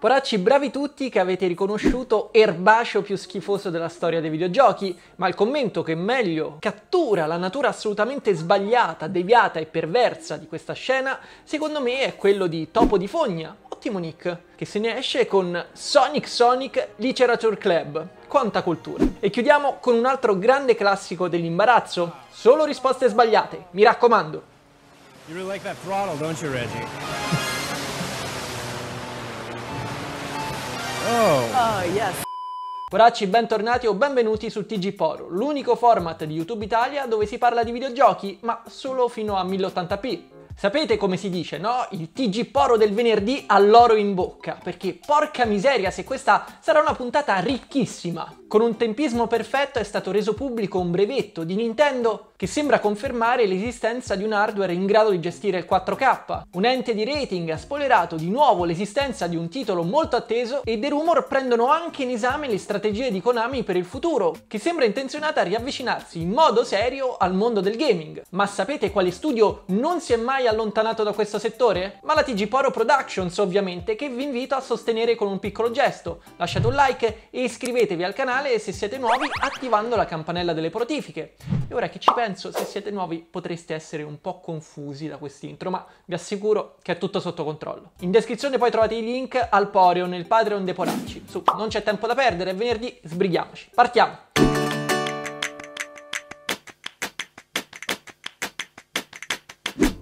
Poracci bravi tutti che avete riconosciuto erbaceo più schifoso della storia dei videogiochi, ma il commento che meglio cattura la natura assolutamente sbagliata, deviata e perversa di questa scena, secondo me è quello di Topo di Fogna, ottimo Nick, che se ne esce con Sonic Sonic Literature Club. Quanta cultura! E chiudiamo con un altro grande classico dell'imbarazzo, solo risposte sbagliate, mi raccomando. You really like that throttle, don't you, Reggie? Oh, yes. Poracci, bentornati o benvenuti su TG Poro, l'unico format di YouTube Italia dove si parla di videogiochi, ma solo fino a 1080p. Sapete come si dice, no? Il TG Poro del venerdì all'oro in bocca, perché porca miseria se questa sarà una puntata ricchissima. Con un tempismo perfetto è stato reso pubblico un brevetto di Nintendo che sembra confermare l'esistenza di un hardware in grado di gestire il 4K. Un ente di rating ha spoilerato di nuovo l'esistenza di un titolo molto atteso e dei rumor prendono anche in esame le strategie di Konami per il futuro, che sembra intenzionata a riavvicinarsi in modo serio al mondo del gaming. Ma sapete quale studio non si è mai allontanato da questo settore? Ma la TG Poro Productions, ovviamente, che vi invito a sostenere con un piccolo gesto. Lasciate un like e iscrivetevi al canale se siete nuovi, attivando la campanella delle notifiche. E ora che ci penso, se siete nuovi potreste essere un po' confusi da quest'intro, ma vi assicuro che è tutto sotto controllo. In descrizione poi trovate i link al Poreon, il Patreon dei Poracci. Su, non c'è tempo da perdere, è venerdì, sbrighiamoci. Partiamo!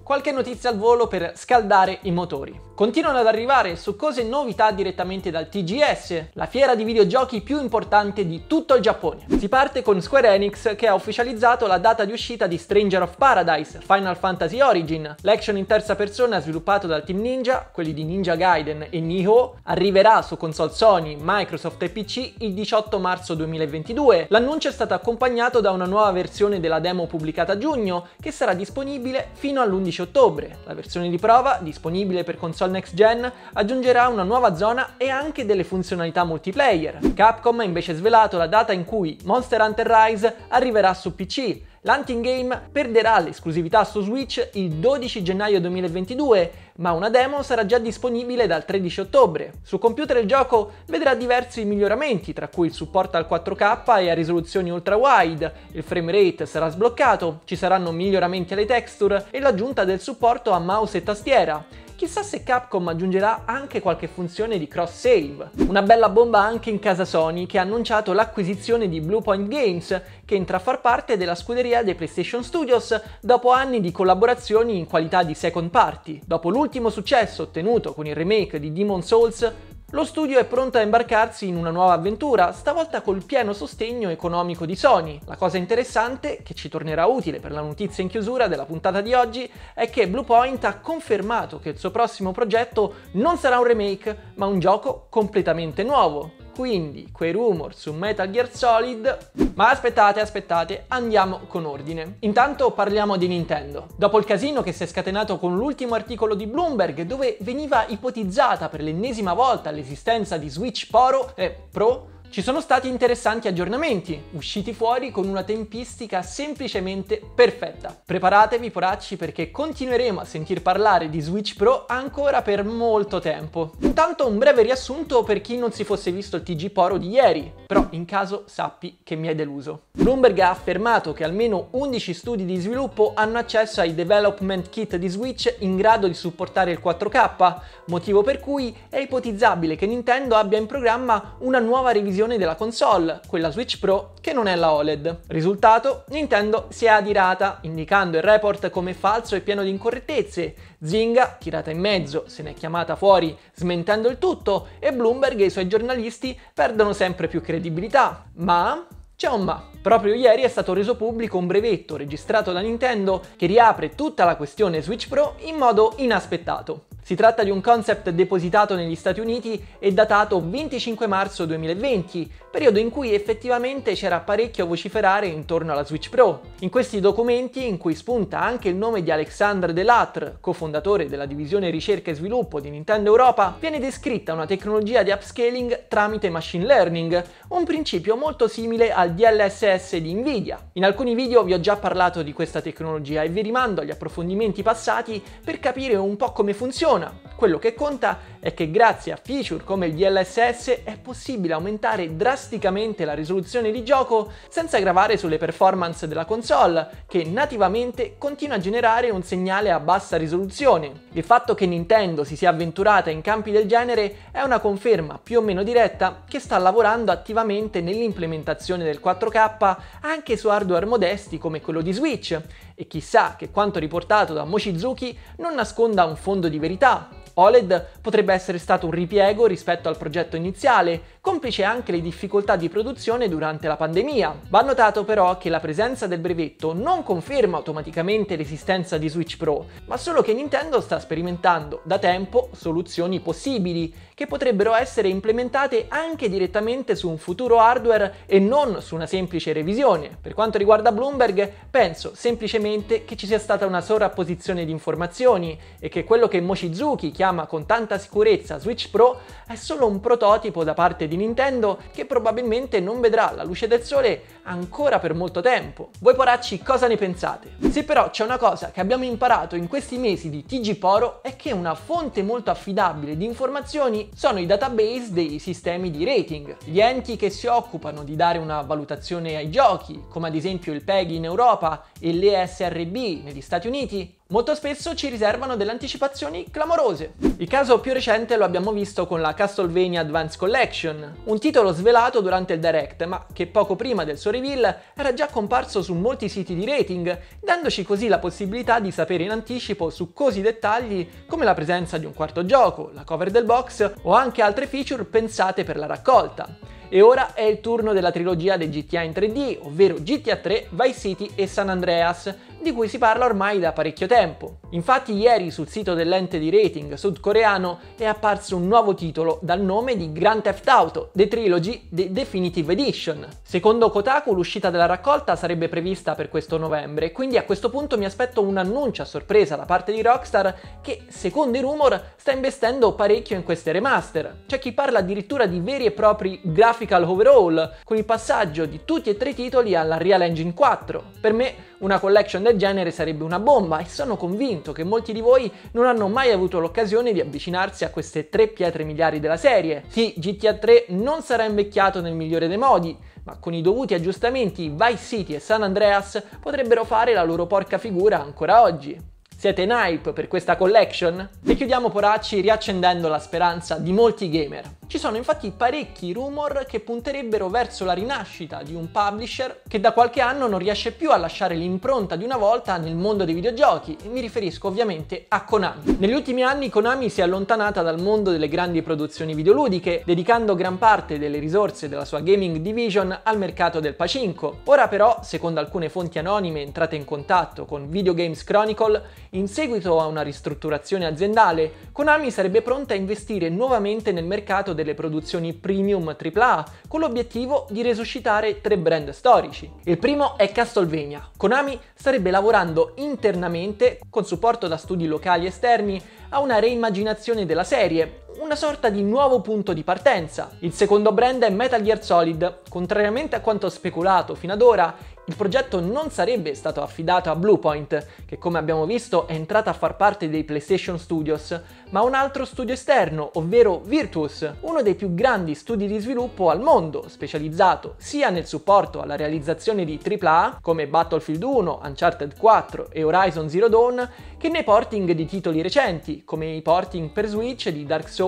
Qualche notizia al volo per scaldare i motori. Continuano ad arrivare succose novità direttamente dal TGS, la fiera di videogiochi più importante di tutto il Giappone. Si parte con Square Enix che ha ufficializzato la data di uscita di Stranger of Paradise, Final Fantasy Origin. L'action in terza persona sviluppato dal team Ninja, quelli di Ninja Gaiden e Nihon, arriverà su console Sony, Microsoft e PC il 18 marzo 2022. L'annuncio è stato accompagnato da una nuova versione della demo pubblicata a giugno che sarà disponibile fino all'11 ottobre. La versione di prova, disponibile per console next gen, aggiungerà una nuova zona e anche delle funzionalità multiplayer. Capcom ha invece svelato la data in cui Monster Hunter Rise arriverà su PC. L'Hunting Game perderà l'esclusività su Switch il 12 gennaio 2022, ma una demo sarà già disponibile dal 13 ottobre. Su computer il gioco vedrà diversi miglioramenti, tra cui il supporto al 4K e a risoluzioni ultra-wide, il frame rate sarà sbloccato, ci saranno miglioramenti alle texture e l'aggiunta del supporto a mouse e tastiera. Chissà se Capcom aggiungerà anche qualche funzione di cross-save. Una bella bomba anche in casa Sony, che ha annunciato l'acquisizione di Bluepoint Games, che entra a far parte della scuderia dei PlayStation Studios dopo anni di collaborazioni in qualità di second party. Dopo l'ultimo successo ottenuto con il remake di Demon's Souls, lo studio è pronto a imbarcarsi in una nuova avventura, stavolta col pieno sostegno economico di Sony. La cosa interessante, che ci tornerà utile per la notizia in chiusura della puntata di oggi, è che Bluepoint ha confermato che il suo prossimo progetto non sarà un remake, ma un gioco completamente nuovo. Quindi, quei rumor su Metal Gear Solid... Ma aspettate, aspettate, andiamo con ordine. Intanto parliamo di Nintendo. Dopo il casino che si è scatenato con l'ultimo articolo di Bloomberg, dove veniva ipotizzata per l'ennesima volta l'esistenza di Switch Pro, ci sono stati interessanti aggiornamenti, usciti fuori con una tempistica semplicemente perfetta. Preparatevi poracci, perché continueremo a sentir parlare di Switch Pro ancora per molto tempo. Intanto un breve riassunto per chi non si fosse visto il TG Poro di ieri, però in caso sappi che mi hai deluso. Bloomberg ha affermato che almeno 11 studi di sviluppo hanno accesso ai development kit di Switch in grado di supportare il 4K, motivo per cui è ipotizzabile che Nintendo abbia in programma una nuova revisione della console, quella Switch Pro, che non è la OLED. Risultato, Nintendo si è adirata, indicando il report come falso e pieno di incorrettezze. Zinga, tirata in mezzo, se n'è chiamata fuori smentendo il tutto, e Bloomberg e i suoi giornalisti perdono sempre più credibilità. Ma... c'è un ma. Proprio ieri è stato reso pubblico un brevetto registrato da Nintendo che riapre tutta la questione Switch Pro in modo inaspettato. Si tratta di un concept depositato negli Stati Uniti e datato 25 marzo 2020, periodo in cui effettivamente c'era parecchio a vociferare intorno alla Switch Pro. In questi documenti, in cui spunta anche il nome di Alexandre Delattre, cofondatore della divisione ricerca e sviluppo di Nintendo Europa, viene descritta una tecnologia di upscaling tramite machine learning, un principio molto simile al DLSS di NVIDIA. In alcuni video vi ho già parlato di questa tecnologia e vi rimando agli approfondimenti passati per capire un po' come funziona. Quello che conta è che grazie a feature come il DLSS è possibile aumentare drasticamente la risoluzione di gioco senza gravare sulle performance della console, che nativamente continua a generare un segnale a bassa risoluzione. Il fatto che Nintendo si sia avventurata in campi del genere è una conferma più o meno diretta che sta lavorando attivamente nell'implementazione del 4K anche su hardware modesti come quello di Switch, e chissà che quanto riportato da Mochizuki non nasconda un fondo di verità. OLED potrebbe essere stato un ripiego rispetto al progetto iniziale, complice anche le difficoltà di produzione durante la pandemia. Va notato però che la presenza del brevetto non conferma automaticamente l'esistenza di Switch Pro, ma solo che Nintendo sta sperimentando da tempo soluzioni possibili, che potrebbero essere implementate anche direttamente su un futuro hardware e non su una semplice revisione. Per quanto riguarda Bloomberg, penso semplicemente che ci sia stata una sovrapposizione di informazioni e che quello che Mochizuki chiama con tanta sicurezza Switch Pro è solo un prototipo da parte di Nintendo che probabilmente non vedrà la luce del sole ancora per molto tempo. Voi poracci cosa ne pensate? Se però c'è una cosa che abbiamo imparato in questi mesi di TG Poro è che una fonte molto affidabile di informazioni sono i database dei sistemi di rating, gli enti che si occupano di dare una valutazione ai giochi, come ad esempio il PEGI in Europa e l'ESRB negli Stati Uniti. Molto spesso ci riservano delle anticipazioni clamorose. Il caso più recente lo abbiamo visto con la Castlevania Advance Collection, un titolo svelato durante il Direct, ma che poco prima del suo reveal era già comparso su molti siti di rating, dandoci così la possibilità di sapere in anticipo su cosi dettagli come la presenza di un quarto gioco, la cover del box o anche altre feature pensate per la raccolta. E ora è il turno della trilogia dei GTA in 3D, ovvero GTA 3, Vice City e San Andreas, di cui si parla ormai da parecchio tempo. Infatti ieri sul sito dell'ente di rating sudcoreano è apparso un nuovo titolo dal nome di Grand Theft Auto, The Trilogy The Definitive Edition. Secondo Kotaku l'uscita della raccolta sarebbe prevista per questo novembre, quindi a questo punto mi aspetto un annuncio a sorpresa da parte di Rockstar che, secondo i rumor, sta investendo parecchio in queste remaster. C'è chi parla addirittura di veri e propri graphics overhaul, con il passaggio di tutti e tre i titoli alla Unreal Engine 4. Per me una collection del genere sarebbe una bomba e sono convinto che molti di voi non hanno mai avuto l'occasione di avvicinarsi a queste tre pietre miliari della serie. Sì, GTA 3 non sarà invecchiato nel migliore dei modi, ma con i dovuti aggiustamenti Vice City e San Andreas potrebbero fare la loro porca figura ancora oggi. Siete in hype per questa collection? E chiudiamo poracci riaccendendo la speranza di molti gamer. Ci sono infatti parecchi rumor che punterebbero verso la rinascita di un publisher che da qualche anno non riesce più a lasciare l'impronta di una volta nel mondo dei videogiochi, e mi riferisco ovviamente a Konami. Negli ultimi anni Konami si è allontanata dal mondo delle grandi produzioni videoludiche, dedicando gran parte delle risorse della sua gaming division al mercato del Pachinko. Ora però, secondo alcune fonti anonime entrate in contatto con Video Games Chronicle, in seguito a una ristrutturazione aziendale, Konami sarebbe pronta a investire nuovamente nel mercato delle produzioni premium AAA con l'obiettivo di resuscitare tre brand storici. Il primo è Castlevania. Konami starebbe lavorando internamente, con supporto da studi locali esterni, a una reimmaginazione della serie, una sorta di nuovo punto di partenza. Il secondo brand è Metal Gear Solid. Contrariamente a quanto speculato fino ad ora, il progetto non sarebbe stato affidato a Bluepoint, che come abbiamo visto è entrata a far parte dei PlayStation Studios, ma un altro studio esterno, ovvero Virtuous, uno dei più grandi studi di sviluppo al mondo, specializzato sia nel supporto alla realizzazione di AAA, come Battlefield 1, Uncharted 4 e Horizon Zero Dawn, che nei porting di titoli recenti, come i porting per Switch di Dark Souls,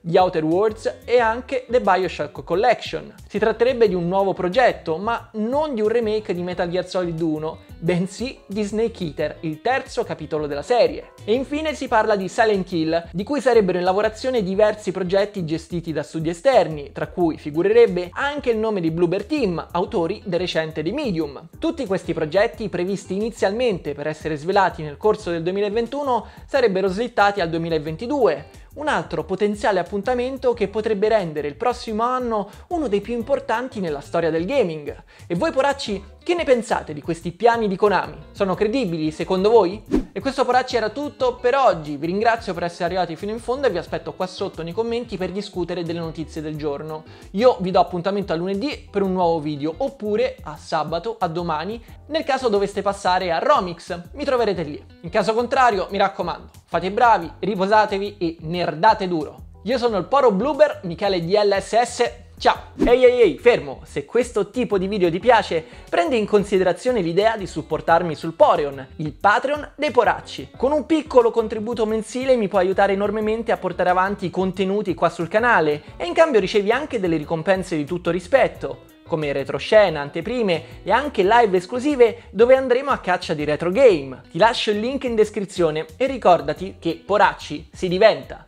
di Outer Worlds e anche The BioShock Collection. Si tratterebbe di un nuovo progetto, ma non di un remake di Metal Gear Solid 1, bensì di Snake Eater, il terzo capitolo della serie. E infine si parla di Silent Hill, di cui sarebbero in lavorazione diversi progetti gestiti da studi esterni, tra cui figurerebbe anche il nome di Bloober Team, autori del recente The Medium. Tutti questi progetti, previsti inizialmente per essere svelati nel corso del 2021, sarebbero slittati al 2022, un altro potenziale appuntamento che potrebbe rendere il prossimo anno uno dei più importanti nella storia del gaming. E voi poracci, che ne pensate di questi piani di Konami? Sono credibili secondo voi? E questo poracci era tutto per oggi, vi ringrazio per essere arrivati fino in fondo e vi aspetto qua sotto nei commenti per discutere delle notizie del giorno. Io vi do appuntamento a lunedì per un nuovo video, oppure a sabato, a domani, nel caso doveste passare a Romix, mi troverete lì. In caso contrario, mi raccomando, fate i bravi, riposatevi e nerdate duro! Io sono il Poro Bloober, Michele DLSS. Ciao! Ehi, fermo! Se questo tipo di video ti piace, prendi in considerazione l'idea di supportarmi sul Poreon, il Patreon dei Poracci. Con un piccolo contributo mensile mi puoi aiutare enormemente a portare avanti i contenuti qua sul canale e in cambio ricevi anche delle ricompense di tutto rispetto, come retroscena, anteprime e anche live esclusive dove andremo a caccia di retro game. Ti lascio il link in descrizione e ricordati che Poracci si diventa!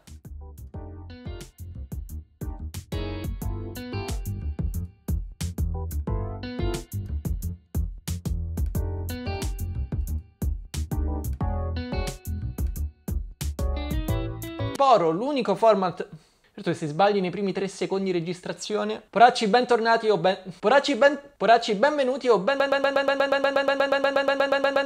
Poro, l'unico format... Certo che se sbagli nei primi 3 secondi di registrazione... Poracci, bentornati o ben... Poracci, benvenuti o ben...